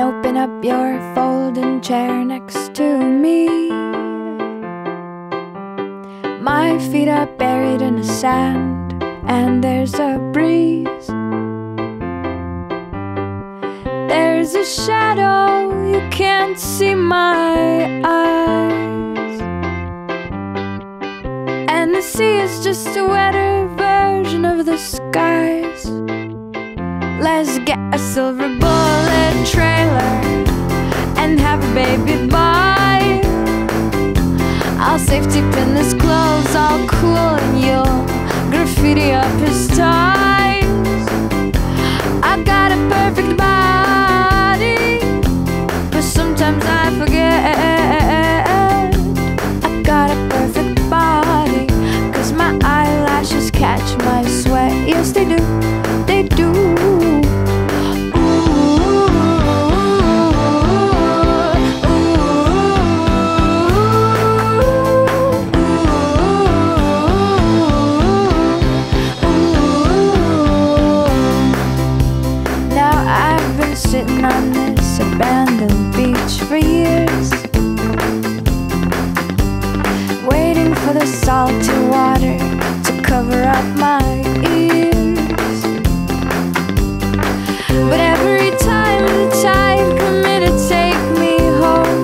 and open up your folding chair next to me. My feet are buried in the sand, and there's a breeze. There's a shadow, you can't see my eyes, and the sea is just a wetter version of the skies. Let's get a silver bullet trailer and have a baby boy. I'll safety pin his clothes all cool, and you'll graffiti up his ties. I got a perfect body, but sometimes I forget. I got a perfect body, 'cause my eyelashes catch my sweat. Yes they do, they do. Sitting on this abandoned beach for years, waiting for the salty water to cover up my ears. But every time the tide comes in to take me home,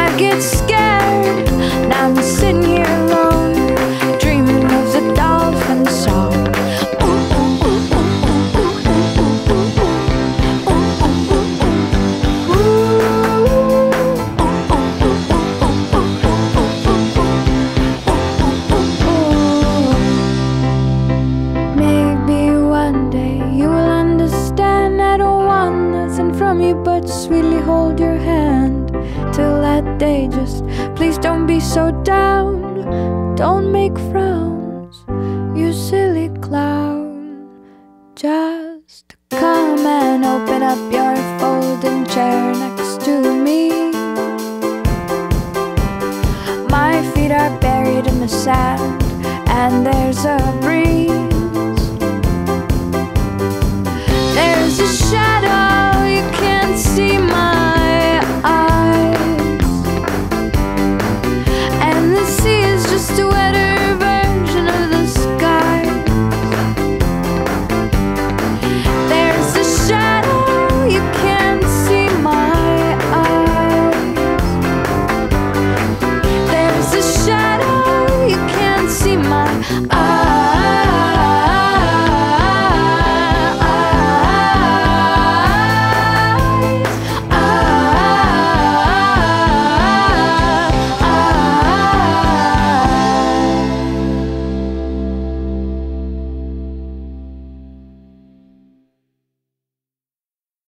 I get scared. Now I'm sitting here alone, dreaming of the dolphin song. But sweetly hold your hand till that day. Just please don't be so down, don't make frowns, you silly clown. Just come and open up your folding chair next to me. My feet are buried in the sand, and there's a breeze.